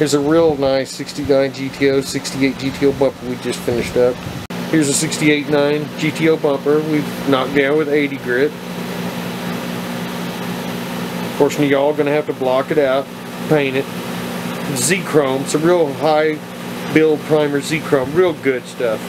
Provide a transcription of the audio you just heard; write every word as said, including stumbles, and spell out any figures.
Here's a real nice sixty-nine G T O, sixty-eight G T O bumper we just finished up. Here's a sixty-eight nine G T O bumper we've knocked down with eighty grit. Unfortunately, y'all gonna have to block it out, paint it. Z-Chrome, it's a real high build primer Z-Chrome, real good stuff.